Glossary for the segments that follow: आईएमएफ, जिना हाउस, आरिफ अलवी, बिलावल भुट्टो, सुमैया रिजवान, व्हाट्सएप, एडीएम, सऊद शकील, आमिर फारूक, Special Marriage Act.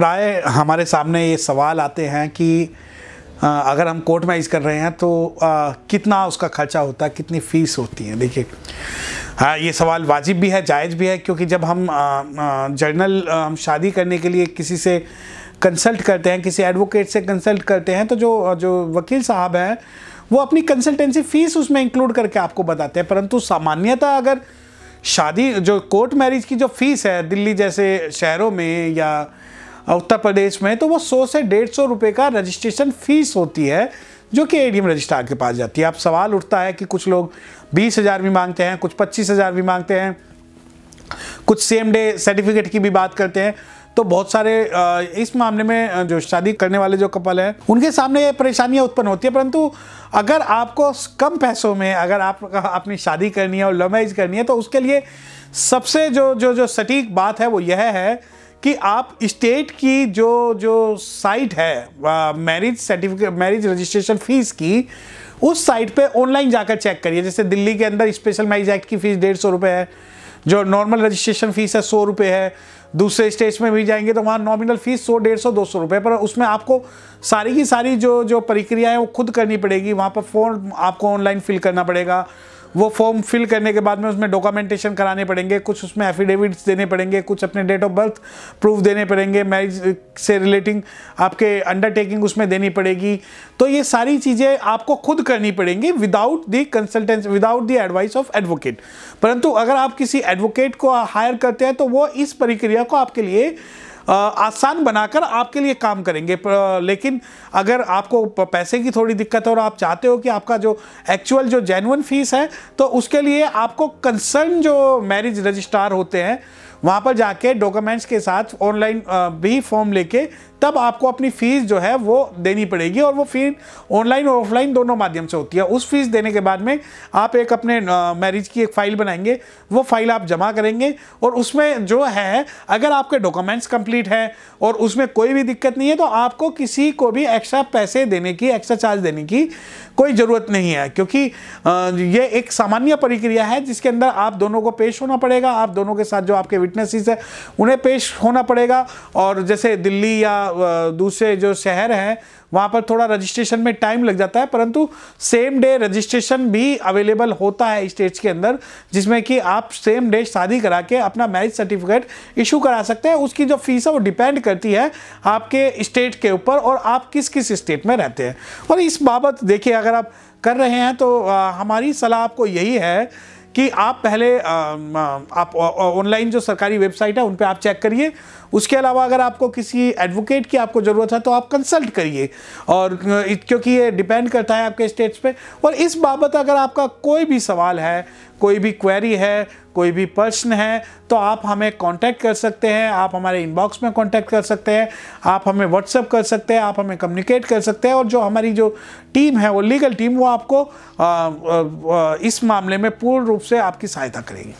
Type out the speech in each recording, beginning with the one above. प्राय हमारे सामने ये सवाल आते हैं कि अगर हम कोर्ट मैरिज कर रहे हैं तो कितना उसका खर्चा होता है, कितनी फ़ीस होती है। देखिए हाँ, ये सवाल वाजिब भी है, जायज़ भी है, क्योंकि जब हम जर्नल हम शादी करने के लिए किसी से कंसल्ट करते हैं, किसी एडवोकेट से कंसल्ट करते हैं, तो जो वकील साहब हैं वो अपनी कंसल्टेंसी फ़ीस उसमें इंक्लूड करके आपको बताते हैं। परंतु सामान्यतः अगर शादी जो कोर्ट मैरिज की जो फ़ीस है दिल्ली जैसे शहरों में या उत्तर प्रदेश में, तो वो 100 से 150 रुपये का रजिस्ट्रेशन फ़ीस होती है जो कि एडीएम रजिस्ट्रार के पास जाती है। अब सवाल उठता है कि कुछ लोग 20,000 भी मांगते हैं, कुछ 25,000 भी मांगते हैं, कुछ सेम डे सर्टिफिकेट की भी बात करते हैं। तो बहुत सारे इस मामले में जो शादी करने वाले जो कपल हैं उनके सामने ये परेशानियाँ उत्पन्न होती है। परंतु अगर आपको कम पैसों में अगर आप अपनी शादी करनी है और लव मैरिज करनी है, तो उसके लिए सबसे जो जो जो सटीक बात है वो यह है कि आप स्टेट की जो जो साइट है marriage certificate marriage registration fees की, उस साइट पे ऑनलाइन जाकर चेक करिए। जैसे दिल्ली के अंदर स्पेशल मैरिज एक्ट की फ़ीस 150 रुपये है, जो नॉर्मल रजिस्ट्रेशन फ़ीस है 100 रुपये है, दूसरे स्टेट्स में भी जाएंगे तो वहाँ नॉमिनल फ़ीस 100, 150, 200 रुपये, पर उसमें आपको सारी की सारी जो जो प्रक्रिया है वो खुद करनी पड़ेगी। वहाँ पर फॉर्म आपको ऑनलाइन फिल करना पड़ेगा, वो फॉर्म फिल करने के बाद में उसमें डॉक्यूमेंटेशन कराने पड़ेंगे, कुछ उसमें एफिडेविट्स देने पड़ेंगे, कुछ अपने डेट ऑफ बर्थ प्रूफ देने पड़ेंगे, मैरिज से रिलेटिंग आपके अंडरटेकिंग उसमें देनी पड़ेगी। तो ये सारी चीज़ें आपको खुद करनी पड़ेंगी without the consultancy, without the advice of advocate. परंतु अगर आप किसी एडवोकेट को हायर करते हैं तो वो इस प्रक्रिया को आपके लिए आसान बनाकर आपके लिए काम करेंगे। लेकिन अगर आपको पैसे की थोड़ी दिक्कत है और आप चाहते हो कि आपका जो एक्चुअल जो जेन्युइन फ़ीस है, तो उसके लिए आपको कंसर्न जो मैरिज रजिस्ट्रार होते हैं वहाँ पर जाके डॉक्यूमेंट्स के साथ ऑनलाइन भी फॉर्म लेके तब आपको अपनी फ़ीस जो है वो देनी पड़ेगी, और वो फीस ऑनलाइन और ऑफलाइन दोनों माध्यम से होती है। उस फीस देने के बाद में आप एक अपने मैरिज की एक फ़ाइल बनाएंगे, वो फाइल आप जमा करेंगे, और उसमें जो है अगर आपके डॉक्यूमेंट्स कंप्लीट हैं और उसमें कोई भी दिक्कत नहीं है तो आपको किसी को भी एक्स्ट्रा पैसे देने की, एक्स्ट्रा चार्ज देने की कोई ज़रूरत नहीं है, क्योंकि ये एक सामान्य प्रक्रिया है जिसके अंदर आप दोनों को पेश होना पड़ेगा। आप दोनों के साथ जो आपके विटनेसेस है उन्हें पेश होना पड़ेगा, और जैसे दिल्ली या दूसरे जो शहर हैं वहाँ पर थोड़ा रजिस्ट्रेशन में टाइम लग जाता है, परंतु सेम डे रजिस्ट्रेशन भी अवेलेबल होता है स्टेट्स के अंदर, जिसमें कि आप सेम डे शादी करा के अपना मैरिज सर्टिफिकेट इशू करा सकते हैं। उसकी जो फीस है वो डिपेंड करती है आपके स्टेट के ऊपर और आप किस किस स्टेट में रहते हैं। और इस बाबत देखिए अगर आप कर रहे हैं तो हमारी सलाह आपको यही है कि आप पहले आप ऑनलाइन जो सरकारी वेबसाइट है उन पे आप चेक करिए। उसके अलावा अगर आपको किसी एडवोकेट की आपको ज़रूरत है तो आप कंसल्ट करिए, और क्योंकि ये डिपेंड करता है आपके स्टेट्स पे। और इस बाबत अगर आपका कोई भी सवाल है, कोई भी क्वेरी है, कोई भी प्रश्न है, तो आप हमें कांटेक्ट कर सकते हैं, आप हमारे इनबॉक्स में कांटेक्ट कर सकते हैं, आप हमें व्हाट्सएप कर सकते हैं, आप हमें कम्युनिकेट कर सकते हैं, और जो हमारी जो टीम है वो लीगल टीम वो आपको इस मामले में पूर्ण रूप से आपकी सहायता करेगी।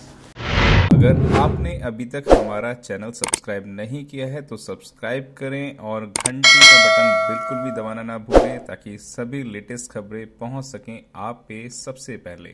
अगर आपने अभी तक हमारा चैनल सब्सक्राइब नहीं किया है तो सब्सक्राइब करें और घंटी का बटन बिल्कुल भी दबाना ना भूलें, ताकि सभी लेटेस्ट खबरें पहुंच सकें आप पे सबसे पहले।